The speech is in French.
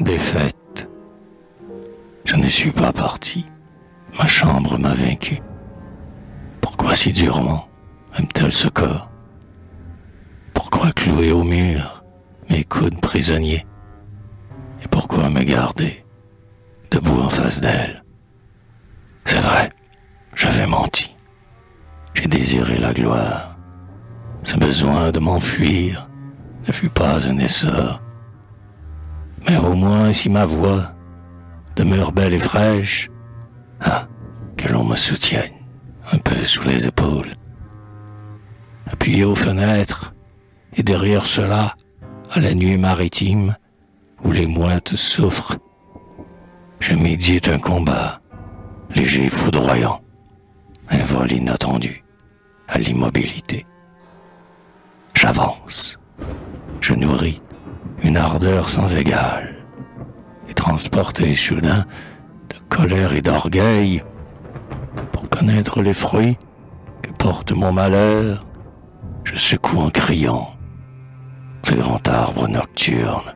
Défaite. Je ne suis pas parti. Ma chambre m'a vaincu. Pourquoi si durement aime-t-elle ce corps? Pourquoi clouer au mur mes coudes prisonniers? Et pourquoi me garder debout en face d'elle? C'est vrai, j'avais menti. J'ai désiré la gloire. Ce besoin de m'enfuir ne fut pas un essor. Mais au moins si ma voix demeure belle et fraîche, ah, que l'on me soutienne un peu sous les épaules. Appuyé aux fenêtres, et derrière cela, à la nuit maritime, où les mouettes souffrent, je médite un combat, léger et foudroyant, un vol inattendu à l'immobilité. J'avance, je nourris une ardeur sans égale, et transporté soudain de colère et d'orgueil, pour connaître les fruits que porte mon malheur, je secoue en criant ce grand arbre nocturne.